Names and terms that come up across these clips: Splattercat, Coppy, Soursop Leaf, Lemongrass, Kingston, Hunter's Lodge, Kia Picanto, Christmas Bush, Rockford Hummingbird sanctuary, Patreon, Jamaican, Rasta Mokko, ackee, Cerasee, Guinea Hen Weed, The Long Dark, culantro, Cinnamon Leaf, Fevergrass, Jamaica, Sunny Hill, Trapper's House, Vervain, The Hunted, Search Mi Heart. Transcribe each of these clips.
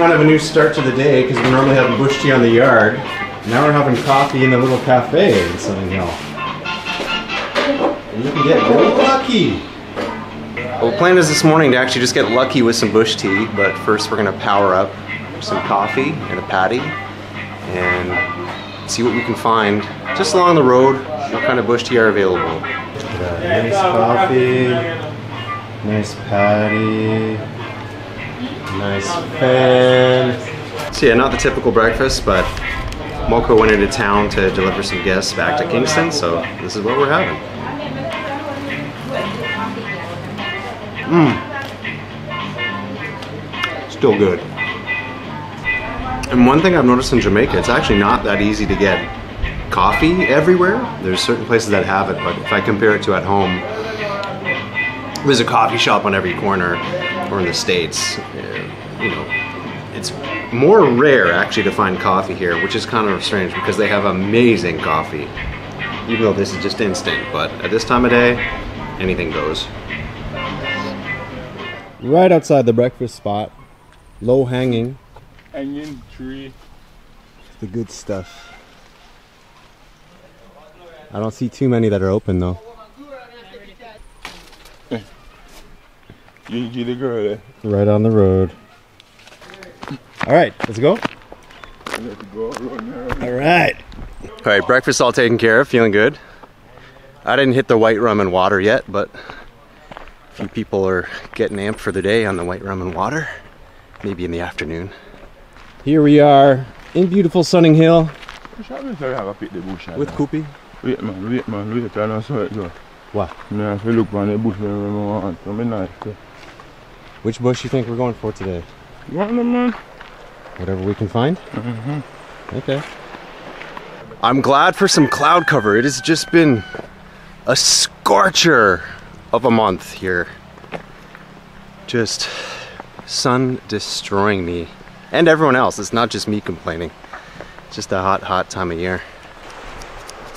kind of a new start to the day because we normally have bush tea on the yard. Now we're having coffee in the little cafe in Sunny Hill. And you can get really lucky. Well, the plan is this morning to actually just get lucky with some bush tea, but first we're going to power up some coffee and a patty and see what we can find just along the road, what kind of bush tea are available. Nice coffee, nice patty, nice fan. So yeah, not the typical breakfast, but Mocha went into town to deliver some guests back to Kingston, so this is what we're having. Still good. And one thing I've noticed in Jamaica, it's actually not that easy to get coffee everywhere. There's certain places that have it, but if I compare it to at home, there's a coffee shop on every corner, or in the States, you know, it's more rare actually to find coffee here, which is kind of strange because they have amazing coffee, even though this is just instant, but at this time of day, anything goes. Right outside the breakfast spot, low hanging, onion tree. The good stuff. I don't see too many that are open though. You the girl there. Right on the road. Alright, let's go. Alright. Alright, breakfast all taken care of, feeling good. I didn't hit the white rum and water yet, but a few people are getting amped for the day on the white rum and water. Maybe in the afternoon. Here we are in beautiful Sunning Hill with Coppy. Wait man, we try not to do. What? I feel look on the bush when we want something nice. Which bush you think we're going for today? Man. Whatever we can find? Okay. I'm glad for some cloud cover. It has just been a scorcher of a month here. Just sun destroying me. And everyone else, it's not just me complaining. It's just a hot time of year.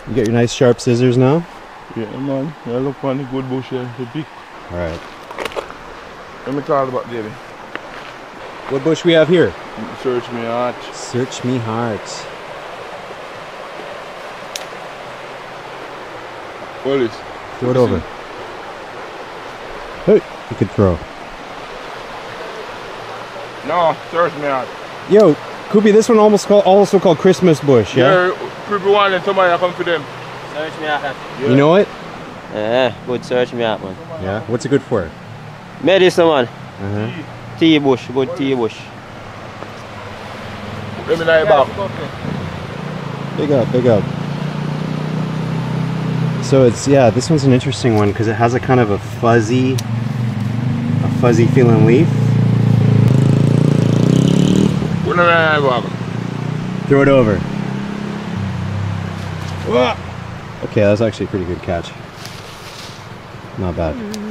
You got your nice sharp scissors now? Yeah man, I look for the good bush here to pick. Alright. Let me talk about baby. What bush we have here? Search Mi Heart. Search Mi Heart. Police. Throw it over. Hey, you could throw. No, Search Mi Heart. Yo, Coopy, this one almost also called Christmas bush, yeah? Yeah, people want it, somebody come for them. Search Mi Heart. Yeah. You know it? Yeah, good Search Mi Heart, man. Yeah, what's it good for? Medicine, man. Tea bush, good tea bush. Let me know about. Big up. So it's, yeah, this one's an interesting one because it has a kind of a fuzzy feeling leaf. Throw it over. Okay, that's actually a pretty good catch. Not bad.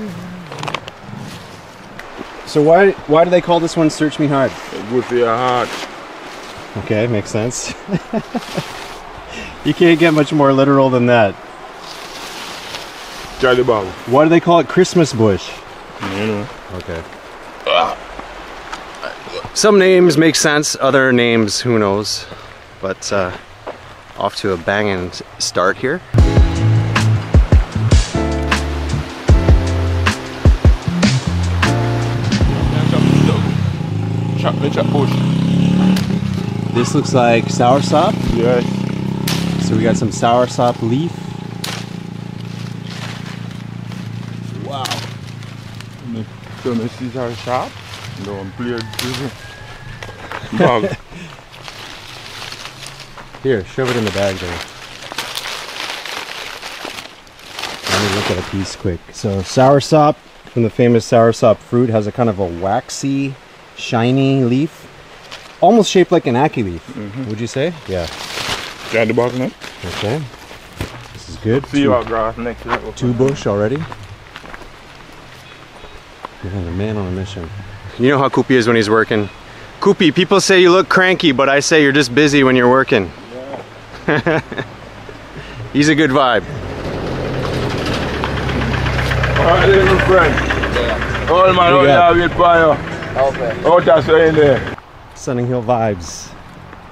So why do they call this one Search Mi Heart? Good for your heart. Okay, makes sense. You can't get much more literal than that. Charlie Bob. Why do they call it Christmas bush? You know. Okay. Some names make sense, other names, who knows. But off to a banging start here. This looks like soursop. Yes. So we got some soursop leaf. Wow. So this is our shop. No, I'm cleared. Here, shove it in the bag there. Let me look at a piece quick. So soursop, from the famous soursop fruit, has a kind of a waxy, shiny leaf. Almost shaped like an ackee leaf, would you say? Yeah. Got the box next. Okay. This is good. See you out, grass next. Two bush already. You're a man on a mission. You know how Coopy is when he's working. Coopy, people say you look cranky, but I say you're just busy when you're working. Yeah. He's a good vibe. Alright, little friend. Yeah. Oh my Lord, I will fire. Okay. Oh, that's in there. Sunny Hill vibes.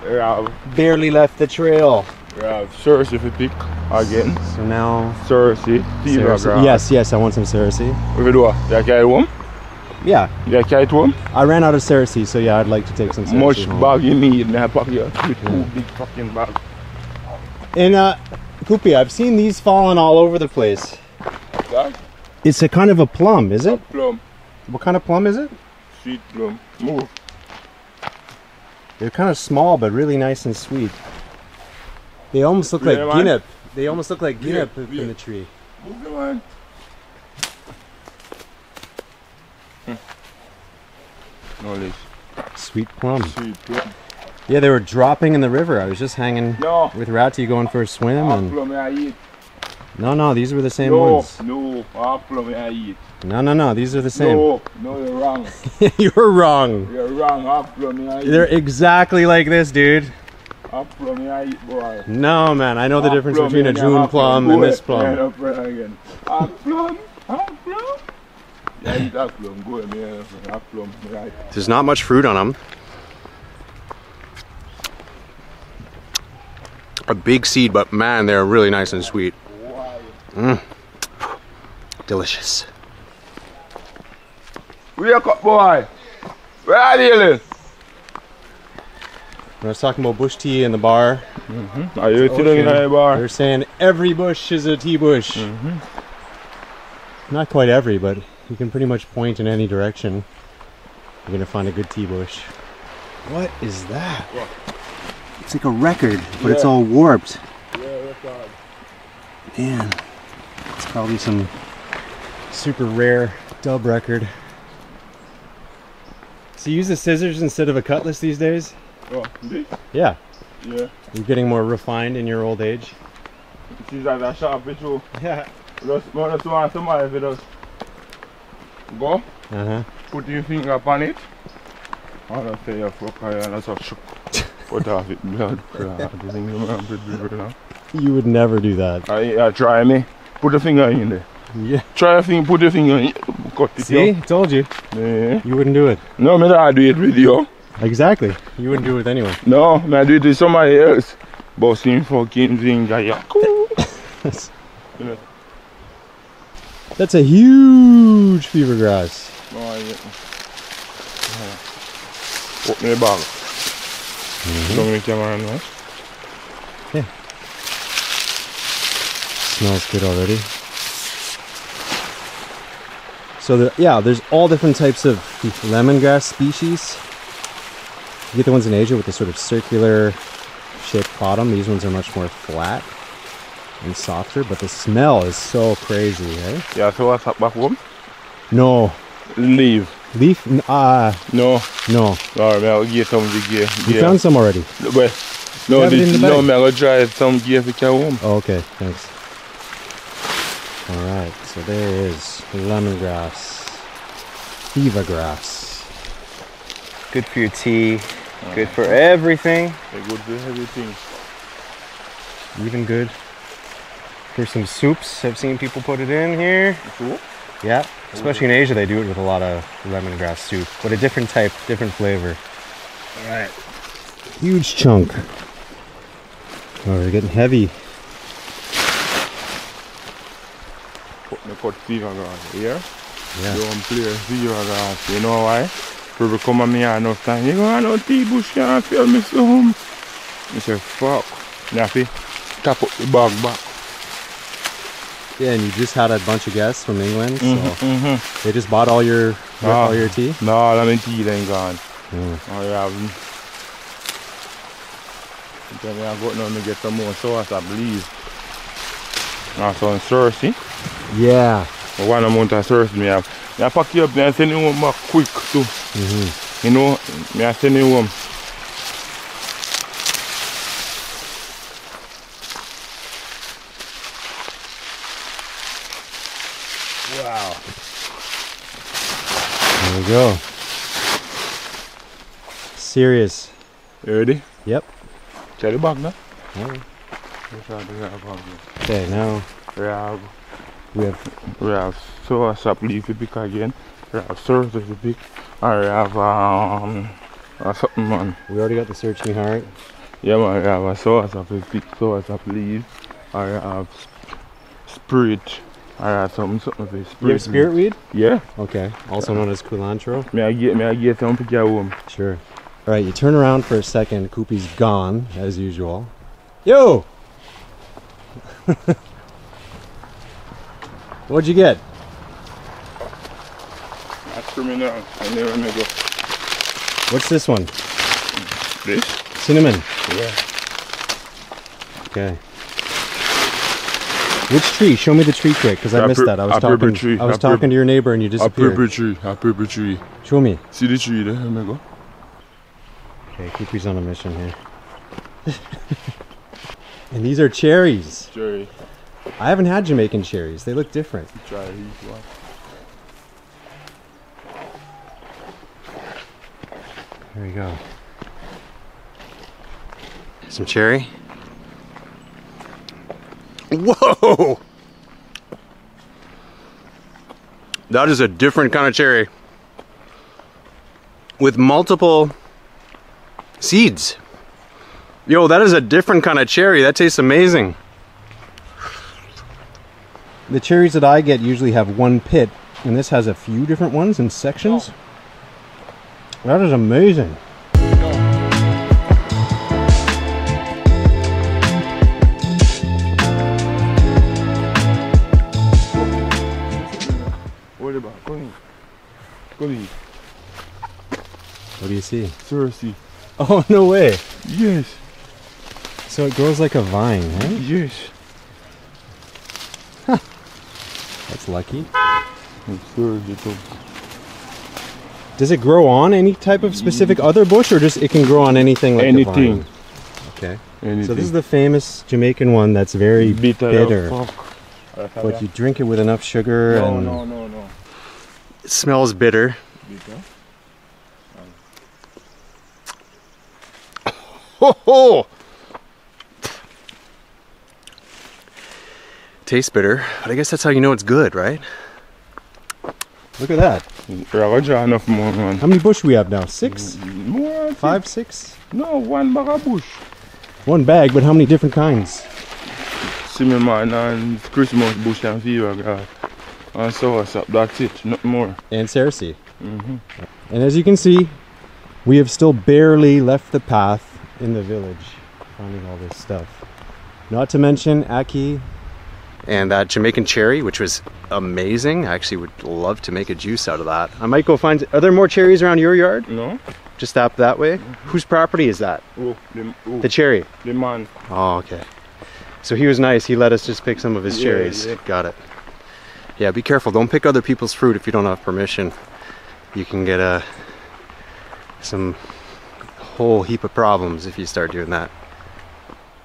Yeah. Barely left the trail. Yeah, Cerasee fatigue again. So now Cerasee. Fevergrass. Yes, yes, I want some Cerasee. What do you want? Do you like it warm? Yeah. Do you like it warm? I ran out of Cerasee, so yeah, I'd like to take some Cerasee. Much home. Bag you need in that pocket? Two big fucking bags. And Coppy, I've seen these falling all over the place. That? It's a kind of a plum, is it? A plum. What kind of plum is it? Sweet plum. Move. They're kind of small, but really nice and sweet. They almost look like guinea. They almost look like guinea from the tree. Move the one. No leaves. Sweet plum. Sweet plum. Yeah, they were dropping in the river. I was just hanging with Ratty going for a swim. And no, no, these were the same ones. No, no, these are the same. No, no, you're wrong. You're wrong. You're wrong. They're exactly like this, dude. No, man, I know the difference between a June plum and this plum. There's not much fruit on them. A big seed, but man, they're really nice and sweet. Mm. Delicious. Wake up, boy. Where are you living? I was talking about bush tea in the bar. Mm-hmm. Are you tea in the bar? They're saying every bush is a tea bush. Mm-hmm. Not quite every, but you can pretty much point in any direction. You're gonna find a good tea bush. What is that? What? It's like a record, but it's all warped. Yeah, man, it's probably some super rare dub record. So you use the scissors instead of a cutlass these days? Oh, indeed? Yeah. Yeah. You're getting more refined in your old age. It seems like that sharp bit too. Yeah. Just want somebody if it does go, put your finger upon it, and I'll say, yeah, fuck, I'll just put off it, blood. You would never do that. I try me. Put a finger in there. Yeah. Try a finger. Put a finger in. Cut it. See, I told you. Yeah. You wouldn't do it. No, man, I do it with you. Exactly. You wouldn't do it anyway. No, man, I do it with somebody else. Bossing fucking finger. Yeah. That's a huge fevergrass. Oh, yeah. Open the bag. Show me the camera now. Yeah. Smells good already. So there, yeah, there's all different types of lemongrass species. You get the ones in Asia with the sort of circular shaped bottom. These ones are much more flat and softer, but the smell is so crazy, eh? Yeah, so what's up back home? No. Leave. Leaf? No. No. Sorry, man, I'll get some of the gear. You found some already? Well, no, no, man, I'll try some gear if we can home. Oh, okay, thanks. Alright, so there is lemongrass, fevergrass. Good for your tea, good for everything. They're good for everything. Even good for some soups. I've seen people put it in here. Cool. Yeah, especially in Asia, they do it with a lot of lemongrass soup. But a different type, different flavor. Alright. Huge chunk. Oh, they're getting heavy. I put fevergrass here. Yeah. Don't play fevergrass. You know why? People come at me and enough time. You go, I know tea bush and fill me some. I say, fuck. Nappy, tap up the bag back. Yeah, and you just had a bunch of guests from England, so they just bought all your all your tea? No, I mean tea then gone. Oh yeah. I'm going down to get some more sauce, I believe. That's on Cerasee. Yeah. The 1 month of Cerasee me have. I pack you up and send you home back quick too. You know, I send you home. Wow. There we go. Serious. You ready? Yep. Try the bag now. Okay, now we have Soursop Leaf to pick again. We have Cerasee to pick. And we have That's something, man. We already got the Search Mi Heart. Yeah, man, I have a Soursop, a big Soursop leaf. I have spirit. I have something for spirit. You have spirit weed? Yeah. Okay, also known as culantro. May I get some pick your home? Sure. Alright, you turn around for a second, Coopy's gone, as usual. Yo! What'd you get? That's for me now. I never make it. What's this one? This? Cinnamon. Yeah. Okay. Which tree? Show me the tree quick, because I missed that. I was talking to your neighbor and you disappeared. A purple tree. Show me. See the tree there? Let me go. Okay, Coopy's on a mission here. And these are cherries. Cherry. I haven't had Jamaican cherries. They look different. Try these ones. There we go. Some cherry. Whoa! That is a different kind of cherry. With multiple seeds. Yo, that is a different kind of cherry. That tastes amazing. The cherries that I get usually have one pit, and this has a few different ones in sections. Oh. That is amazing. What do you see? Cerasee. Oh, no way. Yes. So it grows like a vine, right? Yes. Huh. That's lucky. Does it grow on any type of specific other bush, or just it can grow on anything like a vine? Okay. Anything. So this is the famous Jamaican one that's very bitter. But you drink it with enough sugar and... No. It smells bitter. Ho! Tastes bitter, but I guess that's how you know it's good, right? Look at that. How many bush we have now? Six? More, five, six? No, one bag of bush. One bag, but how many different kinds? Cinnamon and Christmas bush and fevergrass and soursop, that's it, nothing more. And Cerasee. And as you can see, we have still barely left the path in the village, finding all this stuff. Not to mention ackee. And that Jamaican cherry, which was amazing. I actually would love to make a juice out of that. I might go find, are there more cherries around your yard? No. Just up that way? Mm-hmm. Whose property is that? The cherry? The man. Oh, okay. So he was nice, he let us just pick some of his cherries. Yeah. Got it. Yeah, be careful, don't pick other people's fruit if you don't have permission. You can get some whole heap of problems if you start doing that.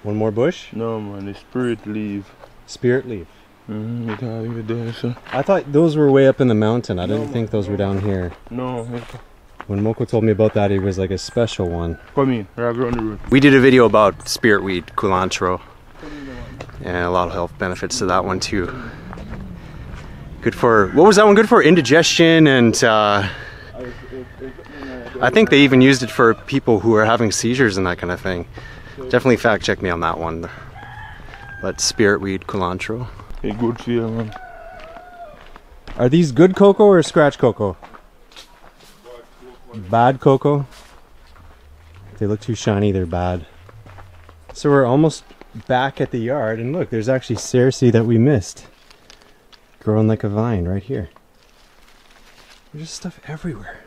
One more bush? No, man, the spirit leaf. Spirit leaf? I thought those were way up in the mountain. I didn't think those were down here. No. When Moko told me about that, it was like a special one. Come in, right on the road. We did a video about spirit weed, culantro. And a lot of health benefits to that one too. Good for, what was that one good for? Indigestion and I think they even used it for people who are having seizures and that kind of thing. Definitely fact check me on that one. But spirit weed, culantro. Hey, good for you, man. Are these good cocoa or scratch cocoa? Bad cocoa. If they look too shiny, they're bad. So we're almost back at the yard, and look, there's actually Cerasee that we missed. Growing like a vine right here. There's just stuff everywhere.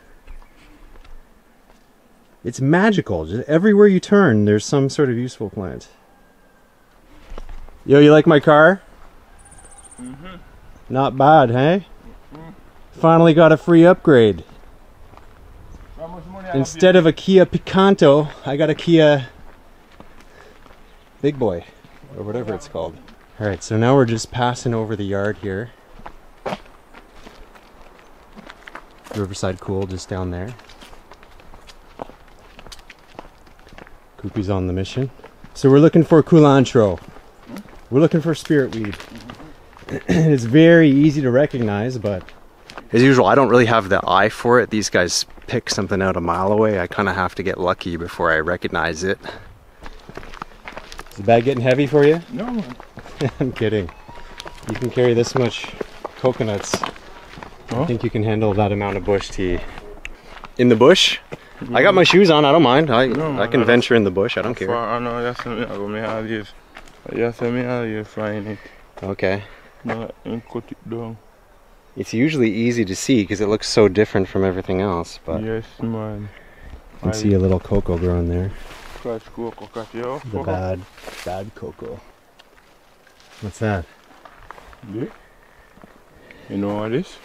It's magical. Just everywhere you turn, there's some sort of useful plant. Yo, you like my car? Mm-hmm. Not bad, hey? Mm-hmm. Finally got a free upgrade. Instead of a Kia Picanto, I got a Kia Big Boy, or whatever it's called. All right, so now we're just passing over the yard here. Riverside Cool, just down there. Coopy's on the mission. So we're looking for culantro. We're looking for spirit weed. It's very easy to recognize, but... As usual, I don't really have the eye for it. These guys pick something out a mile away. I kind of have to get lucky before I recognize it. Is the bag getting heavy for you? No. I'm kidding. You can carry this much coconuts. Oh. I think you can handle that amount of bush tea. In the bush? Mm-hmm. I got my shoes on, I don't mind. I can venture in the bush, I don't care. Okay. It's usually easy to see because it looks so different from everything else, but yes, man. You can see a little cocoa growing there. The bad cocoa. What's that? You know what it is?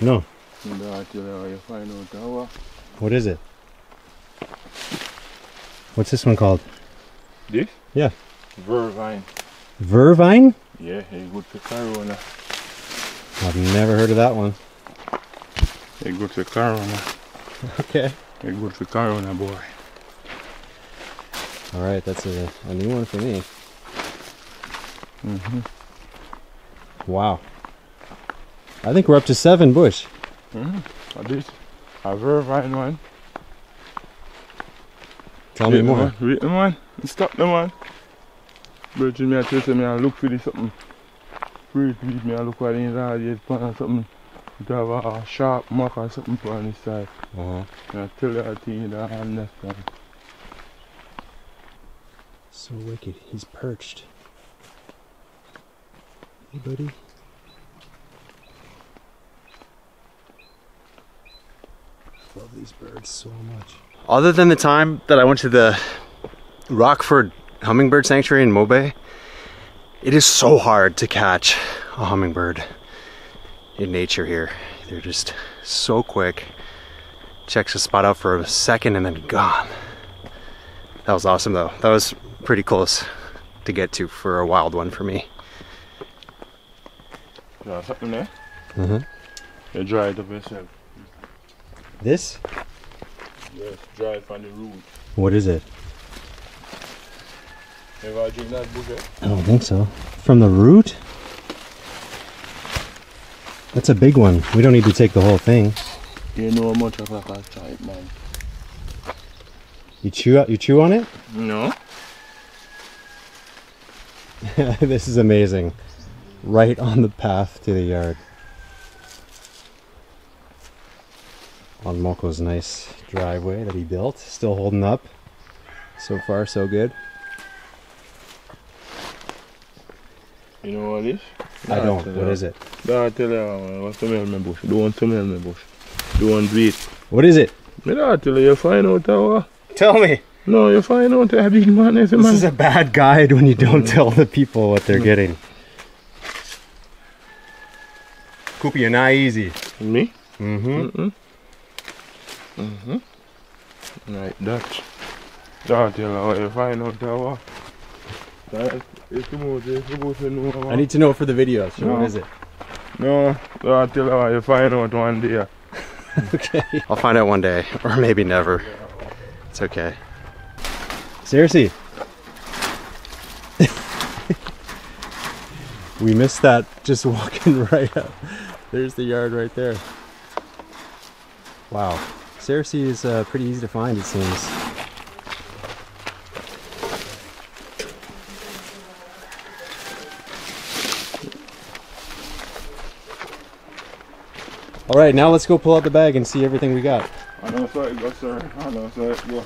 No. What is it? What's this one called? This? Yeah. Vervain. Vervain? Yeah, it's good for Corona. I've never heard of that one. It's good for Corona. Okay. It's good for Corona, boy. Alright, that's a new one for me. Mm-hmm. Wow. I think we're up to 7 bush. Mm-hmm. A Vervain one. Tell me more. Wait, man. Stop the man. Virgin, I tell me I look for this something. Free to me, I look at the inside of the something. To have a sharp mark or something on this side. And I tell you that thing that I understand. So wicked. He's perched. Hey, buddy. Love these birds so much. Other than the time that I went to the Rockford Hummingbird Sanctuary in Mobe, it is so hard to catch a hummingbird in nature here. They're just so quick. Checks the spot out for a second and then gone. That was awesome though. That was pretty close to get to for a wild one for me. Something there? Mm-hmm. Dry it up yourself. This? Yes, dry it from the root. What is it? Ever I drink that bouquet? I don't think so. From the root? That's a big one. We don't need to take the whole thing. You know how much of that I try it, man. You chew on it? No. This is amazing. Right on the path to the yard. On Moko's nice driveway that he built. Still holding up. So far, so good. You know what it is? I don't. What is it? Don't tell you. Don't smell my bush. Don't smell my bush. Don't do it. What is it? I don't tell you. You find out how. Tell me. No, you find out how big man is. This is a bad guide when you don't tell the people what they're getting. Coopy, you're not easy. Me? Right, that. Don't tell you. You find out how. I need to know for the videos. So no. What is it? No, I'll tell you how you find out one day. Okay. I'll find out one day, or maybe never. It's okay. Seriously. We missed that just walking right up. There's the yard right there. Wow. Cerasee is pretty easy to find, it seems. All right, now let's go pull out the bag and see everything we got. I know so it goes, sir. I know so it goes.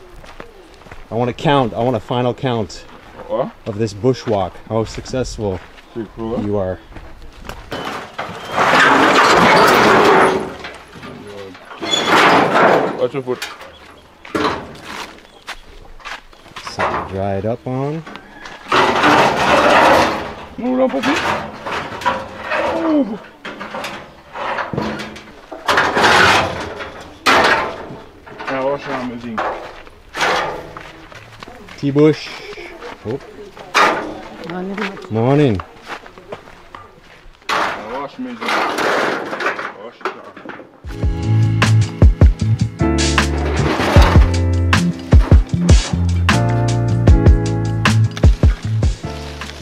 I want to count. I want a final count of this bushwalk. How successful you are. Watch your foot. Something to dry it up on. No, don't put it. Oh. T-bush. Oh. Morning.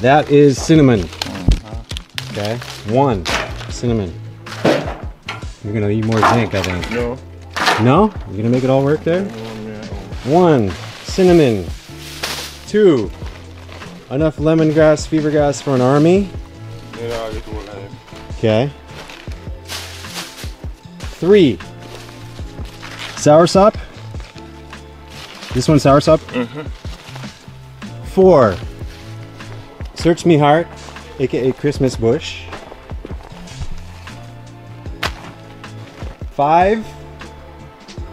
That is cinnamon. Okay, 1 cinnamon. You're gonna eat more zinc, I think. No. No? You gonna make it all work there? Oh, no. 1, cinnamon. 2, enough lemongrass, fevergrass for an army. Yeah, I'll get the one out of. Okay. 3, soursop. This one soursop? Mm-hmm. 4, Search Mi Heart, aka Christmas bush. 5,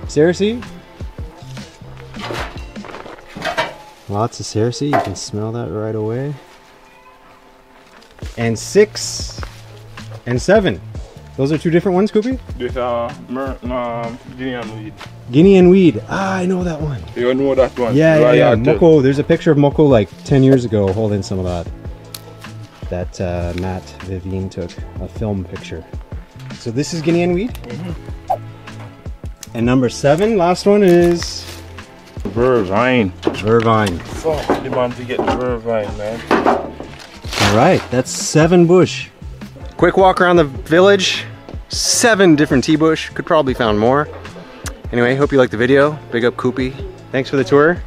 Cerasee. Lots of Cerasee, you can smell that right away. And 6 and 7. Those are two different ones, Coopy? With Guinea Hen Weed. Guinea Hen Weed. Ah, I know that one. You know that one? Yeah, yeah, yeah. Moko, there's a picture of Moko like 10 years ago holding some of that. That Matt Vivien took, a film picture. So this is Guinea Hen Weed. Mm-hmm. And number 7, last one is... Vervain. Vervain. Fuck, you want to get Vervain, man. Alright, that's 7 bush. Quick walk around the village, 7 different tea bush, could probably found more. Anyway, hope you liked the video. Big up Coopy. Thanks for the tour.